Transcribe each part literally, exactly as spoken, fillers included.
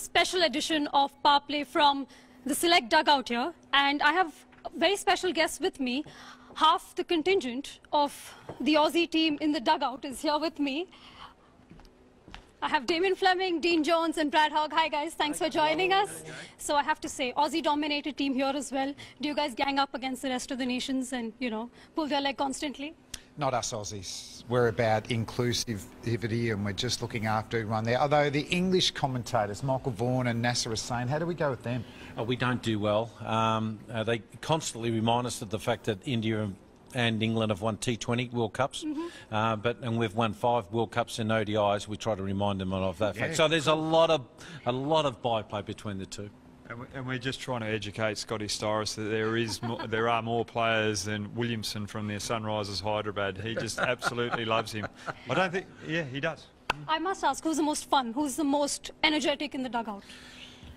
Special edition of Power Play from the select dugout here, and I have a very special guest with me. Half the contingent of the Aussie team in the dugout is here with me. I have Damien Fleming, Dean Jones and Brad Hogg. Hi guys, thanks Hi. for joining Hello. us. So I have to say, Aussie dominated team here as well. Do you guys gang up against the rest of the nations and, you know, pull their leg constantly? Not us Aussies. We're about inclusivity and we're just looking after everyone there. Although the English commentators, Michael Vaughan and Nasser Hussain, how do we go with them? Oh, we don't do well. Um, uh, they constantly remind us of the fact that India and England have won T twenty World Cups, mm-hmm. uh, but and we've won five World Cups in O D Is. We try to remind them of that yeah, fact. So there's cool. a lot of a lot of byplay between the two. And we're just trying to educate Scotty Styris that there is, more, there are more players than Williamson from the Sunrisers Hyderabad. He just absolutely loves him. I don't think, yeah, he does. I must ask, who's the most fun? Who's the most energetic in the dugout?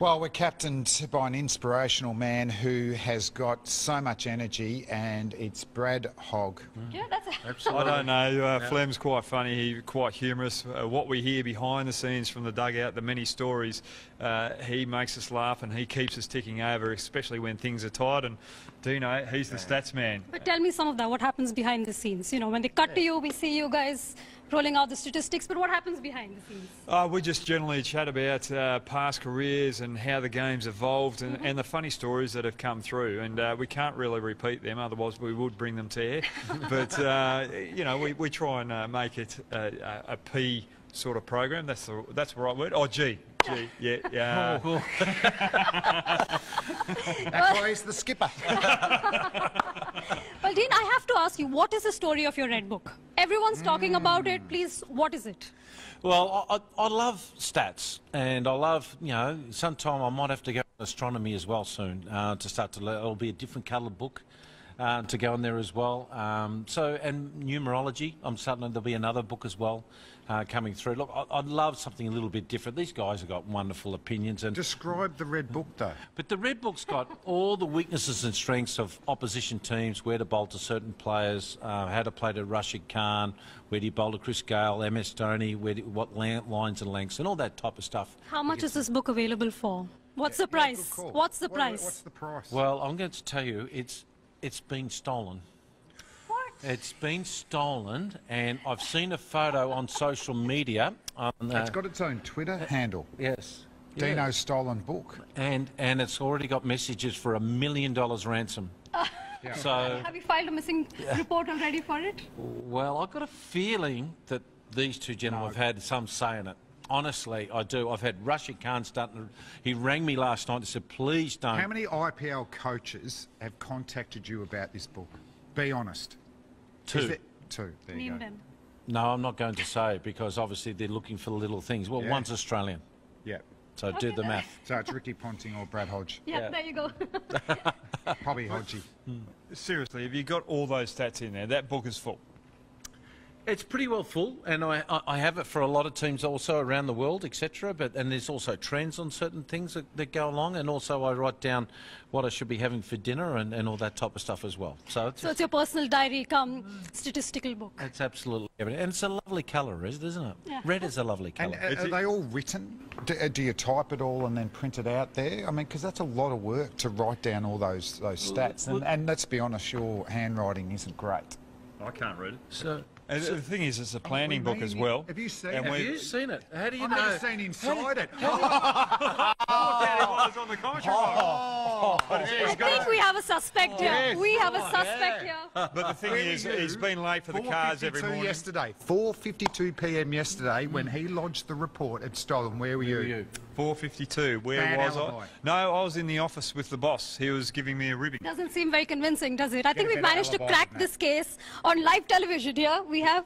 Well, we're captained by an inspirational man who has got so much energy, and it's Brad Hogg. Mm. Yeah, that's absolutely. I don't know. Uh, yeah. Flem's quite funny. He's quite humorous. Uh, what we hear behind the scenes from the dugout, the many stories, uh, he makes us laugh and he keeps us ticking over, especially when things are tight. And Dino, he's the stats man. But tell me some of that. What happens behind the scenes? You know, when they cut yeah. to you, we see you guys rolling out the statistics, but what happens behind the scenes? Uh, we just generally chat about uh, past careers and how the game's evolved and, mm-hmm. and the funny stories that have come through, and uh, we can't really repeat them, otherwise we would bring them to air. But, uh, you know, we, we try and uh, make it a, a, a P sort of program. That's the, that's the right word. Oh, G. G, yeah. yeah. Oh, oh. That's why he's the skipper. Well, Dean, I have to ask you, what is the story of your red book? Everyone's talking mm. about it. Please, what is it? Well, I, I love stats, and I love, you know, sometime I might have to go to astronomy as well soon uh, to start to, it'll be a different coloured book uh, to go in there as well. Um, so, and numerology, I'm certain there'll be another book as well uh, coming through. Look, I, I'd love something a little bit different. These guys have got wonderful opinions. And describe the red book, though. But the red book's got all the weaknesses and strengths of opposition teams, where to bowl to certain players, uh, how to play to Rashid Khan, where do you bowl to Chris Gale, M. S. Dhoni, where do, what lines and lengths, and all that type of stuff. How much is this book available for? What's yeah, the price? Yeah, what's the what, price? What's the price? Well, I'm going to tell you, it's... It's been stolen. What? It's been stolen, and I've seen a photo on social media. On, uh, it's got its own Twitter uh, handle. Yes. Dino's yes. stolen book. And and it's already got messages for a million dollars ransom. Uh, yeah. So have you filed a missing yeah. report already for it? Well, I've got a feeling that these two gentlemen no. have had some say in it. Honestly, I do. I've had Rashid Khan starting to, he rang me last night and said, please don't. How many I P L coaches have contacted you about this book? Be honest. Two. There, two. There you Name go. them. No, I'm not going to say, because obviously they're looking for little things. Well, yeah. one's Australian. Yeah. So okay, do the math. So it's Ricky Ponting or Brad Hodge. Yeah, yeah. there you go. Probably Hodge. Mm. Seriously, have you got all those stats in there? That book is full. It's pretty well full, and I, I have it for a lot of teams also around the world, et cetera. But and there's also trends on certain things that, that go along, and also I write down what I should be having for dinner and, and all that type of stuff as well. So it's, so it's your personal diary come statistical book. It's absolutely everything, and it's a lovely colour, isn't it? Yeah. Red is a lovely colour. And are, are they all written? Do, do you type it all and then print it out there? I mean, because that's a lot of work to write down all those those stats, and, and let's be honest, your handwriting isn't great. I can't read it. So. And so the thing is, it's a planning book as well. Have you seen it? Have you seen it? How do you I've know? I've never seen inside it. I thought it was on the contrary. Oh. Oh. I think we have a suspect oh, here. Yes. We have oh, a suspect yeah. here. But the thing is, he's been late for the cars every morning. Yesterday, four fifty-two p m yesterday, mm. when he lodged the report at Stolen. Where were Who you? four fifty-two. Where Bad was alibi. I? No, I was in the office with the boss. He was giving me a ribbing. Doesn't seem very convincing, does it? I Get think we've managed to crack now. this case on live television here. We have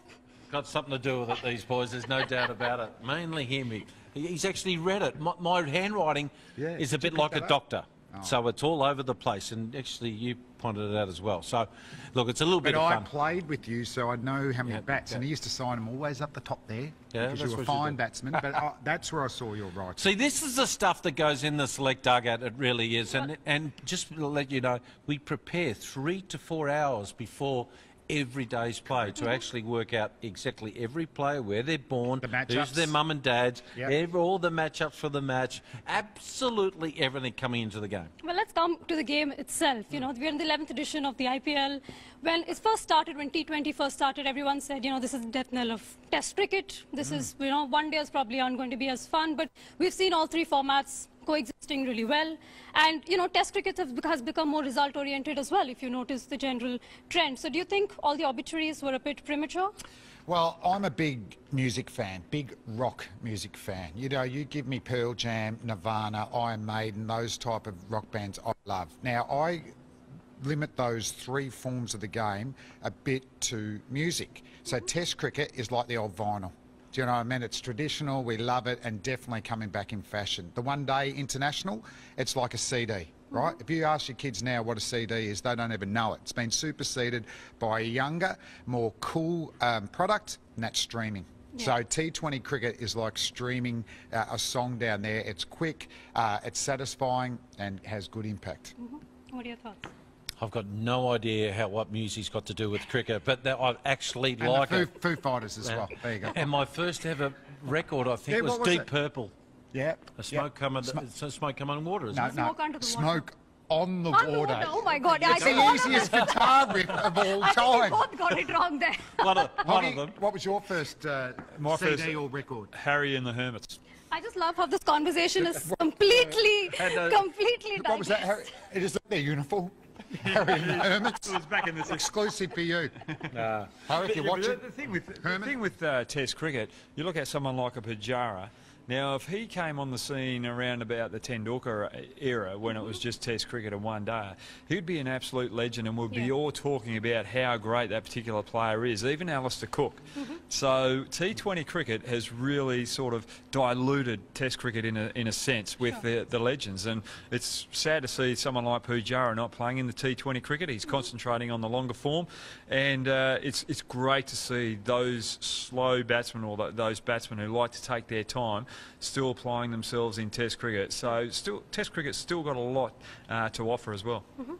got something to do with it, these boys. There's no doubt about it. Mainly him. He's actually read it. My, my handwriting yeah, is a bit like a doctor, oh. so it's all over the place. And actually, you pointed it out as well. So, look, it's a little but bit of fun. But I played with you, so I know how many yeah, bats, yeah. and he used to sign them always up the top there yeah, because you were a fine batsman. But I, that's where I saw your writing. See, this is the stuff that goes in the select dugout. It really is. What? And and just to let you know, we prepare three to four hours before every day's play to actually work out exactly every player, where they're born, the who's their mum and dad's, yep. all the matchups for the match, absolutely everything coming into the game. Well, let's come to the game itself. You know, we're in the eleventh edition of the I P L. When it first started, when T twenty first started, everyone said, you know, this is the death knell of Test cricket. This mm. is, you know, one day is probably aren't going to be as fun, but we've seen all three formats coexisting really well. And, you know, Test cricket has become more result-oriented as well, if you notice the general trend. So do you think all the obituaries were a bit premature? Well, I'm a big music fan, big rock music fan. You know, you give me Pearl Jam, Nirvana, Iron Maiden, those type of rock bands I love. Now, I limit those three forms of the game a bit to music. So mm-hmm. Test cricket is like the old vinyl. Do you know what I mean? It's traditional, we love it, and definitely coming back in fashion. The one-day international, it's like a C D, right? Mm-hmm. If you ask your kids now what a C D is, they don't even know it. It's been superseded by a younger, more cool um, product, and that's streaming. Yeah. So T twenty cricket is like streaming uh, a song down there. It's quick, uh, it's satisfying, and has good impact. Mm-hmm. What are your thoughts? I've got no idea how what music's got to do with cricket, but that I actually and like the Foo, it. Foo Fighters as well. There you go. And my first ever record, I think, yeah, was, was Deep it? Purple. Yeah. A smoke yep. come Sm the, smoke come on water. Isn't no, it? No. Smoke under the water. Smoke on the water. water. Oh my God! It's I the easiest guitar riff of all I time. I both got it wrong there. one of, one of them. What was your first uh, my C D first, or record? Harry and the Hermits. I just love how this conversation is completely, and, uh, completely. What was that? Harry? It is their uniform. Harry and the Hermits. It was back in the exclusive for you. Nah. Harry, if you watch it. The thing with, the thing with uh, Test cricket, you look at someone like a Pujara. Now, if he came on the scene around about the Tendulkar era, when it was just Test cricket and one day, he'd be an absolute legend, and we'd yeah. be all talking about how great that particular player is, even Alistair Cook. Mm-hmm. So T twenty cricket has really sort of diluted Test cricket in a, in a sense with sure. the, the legends, and it's sad to see someone like Pujara not playing in the T twenty cricket. He's mm-hmm. concentrating on the longer form, and uh, it's, it's great to see those slow batsmen or th those batsmen who like to take their time still applying themselves in Test cricket. So still, Test cricket's still got a lot uh, to offer as well. Mm-hmm.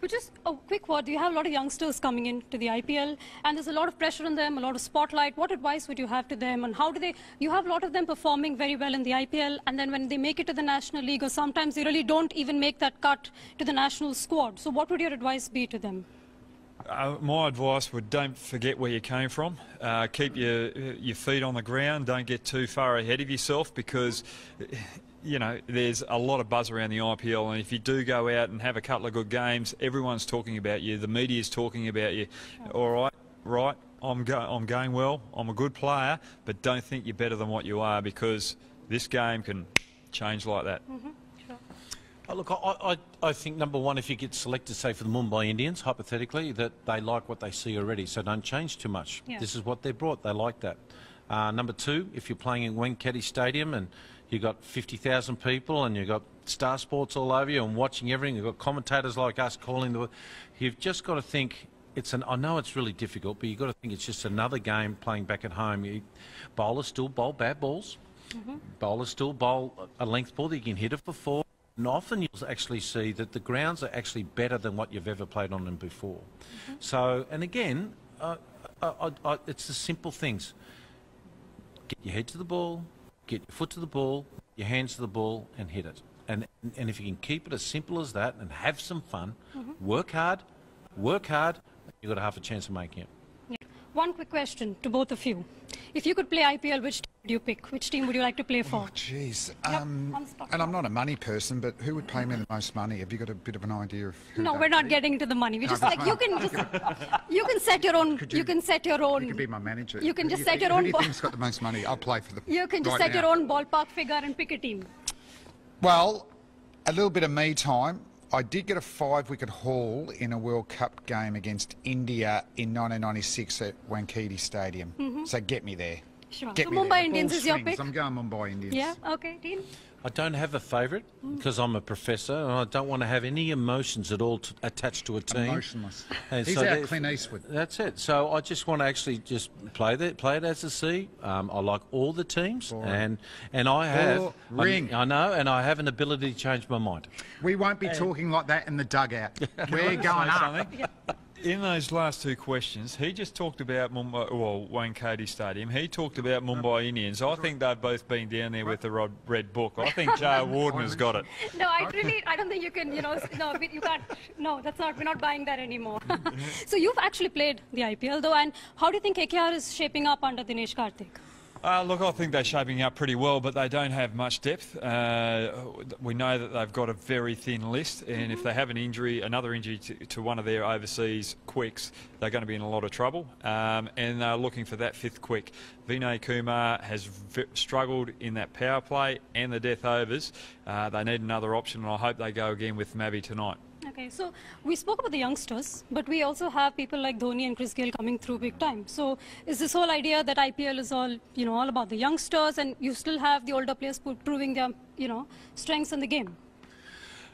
But just a quick word, you have a lot of youngsters coming into the I P L, and there's a lot of pressure on them, a lot of spotlight. What advice would you have to them, and how do they, you have a lot of them performing very well in the I P L, and then when they make it to the National League, or sometimes they really don't even make that cut to the national squad. So what would your advice be to them? Uh, my advice would, don't forget where you came from. Uh, keep your your feet on the ground. Don't get too far ahead of yourself, because you know there's a lot of buzz around the I P L, and if you do go out and have a couple of good games, everyone's talking about you. The media's talking about you. Sure. All right, right. I'm go I'm going well. I'm a good player, but don't think you're better than what you are, because this game can change like that. Mm-hmm. Look, I, I, I think, number one, if you get selected, say, for the Mumbai Indians, hypothetically, that they like what they see already, so don't change too much. Yeah. This is what they brought. They like that. Uh, number two, if you're playing in Wankhede Stadium and you've got fifty thousand people and you've got Star Sports all over you and watching everything, you've got commentators like us calling the... You've just got to think... It's an, I know it's really difficult, but you've got to think it's just another game playing back at home. You, bowlers still bowl bad balls. Mm-hmm. Bowlers still bowl a length ball that you can hit it for four. And often you'll actually see that the grounds are actually better than what you've ever played on them before. Mm-hmm. So, and again, uh, I, I, I, it's the simple things. Get your head to the ball, get your foot to the ball, your hands to the ball, and hit it. And, and if you can keep it as simple as that and have some fun, mm-hmm. work hard, work hard, you've got a half a chance of making it. Yeah. One quick question to both of you. If you could play I P L, which... do you pick? Which team would you like to play for? Oh, jeez. Um, yep, and I'm not a money person, but who would pay me the most money? Have you got a bit of an idea of? Who no, we're not getting into the money. We no, just like money. You can just you can set your own. Could you, you can set your own. You could be my manager. You can just you, set your who own. Who do you think's got the most money? I'll play for the. You can just right set now. Your own ballpark figure and pick a team. Well, a little bit of me time. I did get a five-wicket haul in a World Cup game against India in nineteen ninety-six at Wankhede Stadium. Mm-hmm. So get me there. Sure. So Mumbai there. Indians is your pick? I'm going Mumbai Indians. Yeah, okay, Dean? I don't have a favourite because mm. I'm a professor and I don't want to have any emotions at all t attached to a team. Emotionless. And he's so out Clint Eastwood. That's it. So I just want to actually just play that, play it as a C. Um, I like all the teams, all right. and and I have ring. I know, and I have an ability to change my mind. We won't be and talking like that in the dugout. We're going up. in those last two questions, he just talked about Mumbai, well, Wankhede Stadium. He talked about Mumbai Indians. I think they've both been down there with the red book. I think J R Warden has got it. No, I really, I don't think you can, you know, no, you can't, no, that's not, we're not buying that anymore. So you've actually played the I P L though, and how do you think K K R is shaping up under Dinesh Karthik? Uh, look, I think they're shaping up pretty well, but they don't have much depth. Uh, we know that they've got a very thin list, and mm-hmm. if they have an injury, another injury to, to one of their overseas quicks, they're going to be in a lot of trouble, um, and they're looking for that fifth quick. Vinay Kumar has v struggled in that power play and the death overs. Uh, they need another option, and I hope they go again with Mavi tonight. Okay, so we spoke about the youngsters, but we also have people like Dhoni and Chris Gale coming through big time. So is this whole idea that I P L is all, you know, all about the youngsters, and you still have the older players proving their, you know, strengths in the game?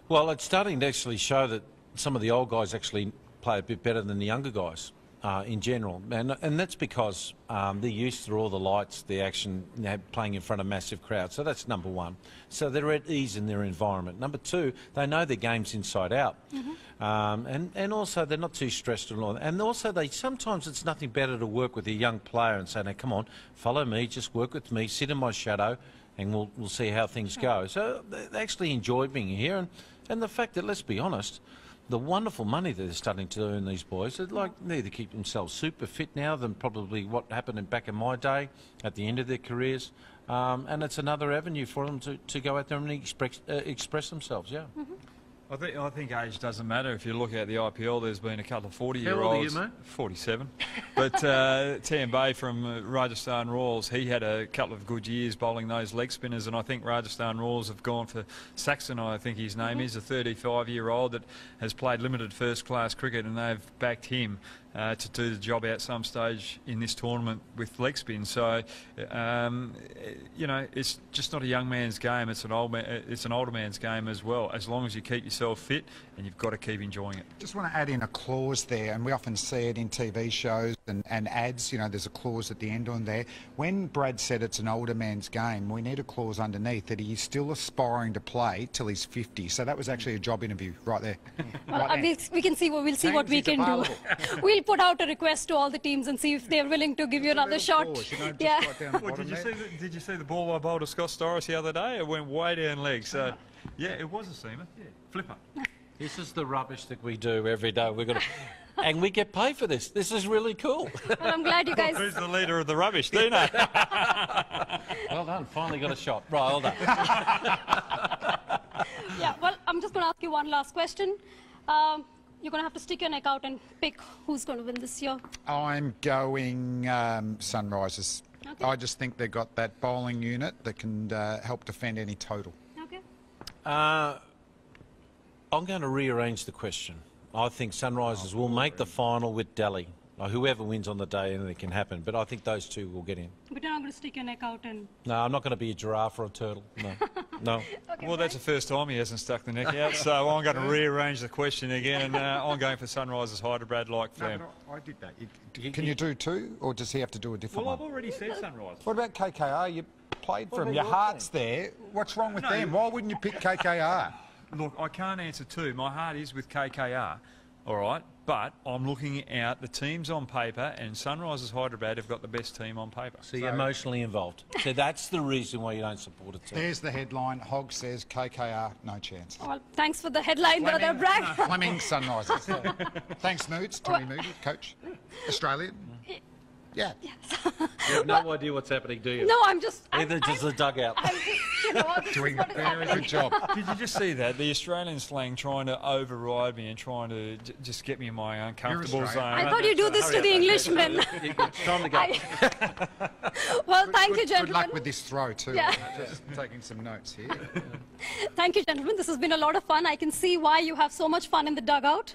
Well, it's starting to actually show that some of the old guys actually play a bit better than the younger guys uh, in general. And, and that's because um, they're used to all the lights, the action, you know, playing in front of massive crowds. So that's number one. So they're at ease in their environment. Number two, they know their games inside out. Mm-hmm. um, and, and also they're not too stressed at all. And also they sometimes it's nothing better to work with a young player and say, now come on, follow me, just work with me, sit in my shadow, and we'll, we'll see how things go. So they actually enjoy being here. And, and the fact that, let's be honest, the wonderful money that they're starting to earn, these boys, they'd like they either keep themselves super fit now than probably what happened in back in my day at the end of their careers. Um, and it's another avenue for them to, to go out there and express, uh, express themselves, yeah. Mm-hmm. I think, I think age doesn't matter. If you look at the I P L, there's been a couple of forty-year-olds. How old are you, mate? forty-seven. But uh, T M Bay from uh, Rajasthan Royals, he had a couple of good years bowling those leg spinners, and I think Rajasthan Royals have gone for Saxon, I think his name mm-hmm. is, a thirty-five-year-old that has played limited first-class cricket, and they've backed him uh, to do the job at some stage in this tournament with leg spin. So, um, you know, it's just not a young man's game. It's an old man, it's an older man's game as well, as long as you keep yourself fit, and you've got to keep enjoying it. Just want to add in a clause there, and we often see it in T V shows and, and ads, you know, there's a clause at the end on there. When Brad said it's an older man's game, we need a clause underneath that he's still aspiring to play till he's fifty. So that was actually a job interview right there. Well, right there. We can see what, we'll see what we can do. We'll put out a request to all the teams and see if they're willing to give you another shot. Course, you know, yeah. Right well, did, you see the, did you see the ball I bowled to Scott Styris the other day? It went way down leg, so... Yeah, it was a seamer. Yeah. Flipper. This is the rubbish that we do every day. We're gonna, and we get paid for this. This is really cool. Well, I'm glad you guys... Who's the leader of the rubbish, do you know? Well done. Finally got a shot. Right, hold on. Yeah, well, I'm just going to ask you one last question. Um, you're going to have to stick your neck out and pick who's going to win this year. I'm going um, Sunrisers. Okay. I just think they've got that bowling unit that can uh, help defend any total. Uh, I'm going to rearrange the question. I think Sunrisers oh, will make the final with Delhi. Now, whoever wins on the day, anything can happen, but I think those two will get in. But you're not going to stick your neck out and... No, I'm not going to be a giraffe or a turtle, no. No. Okay, well, that's the first time he hasn't stuck the neck out, so I'm going to rearrange the question again, and uh, I'm going for Sunrisers Hyderabad like Flam. No, I did that. You, you, can you, you do two, or does he have to do a different well, one? Well, I've already said Sunrisers. What about K K R? You played for him. Your heart's there. What's wrong with no, them? Why wouldn't you pick K K R? Look, I can't answer two. My heart is with K K R, all right? But I'm looking at the teams on paper, and Sunrisers Hyderabad have got the best team on paper. So, so you're emotionally involved. So that's the reason why you don't support a team. There's the headline. Hogg says K K R, no chance. Well, thanks for the headline, brother Brad. Fleming Sunrisers. Thanks, Moods. Tommy Moody, coach. Australian. Yeah. Yeah. Yes. You have no well, idea what's happening, do you? No, I'm just... Either I'm, just I'm, a dugout. I'm just, you know, I'm just doing a very good job. Did you just see that? The Australian slang trying to override me and trying to j just get me in my uncomfortable zone. I thought you'd do this to the Englishman. Time to go. I, well, good, thank good, you, gentlemen. Good luck with this throw, too. Yeah. Just taking some notes here. Thank you, gentlemen. This has been a lot of fun. I can see why you have so much fun in the dugout.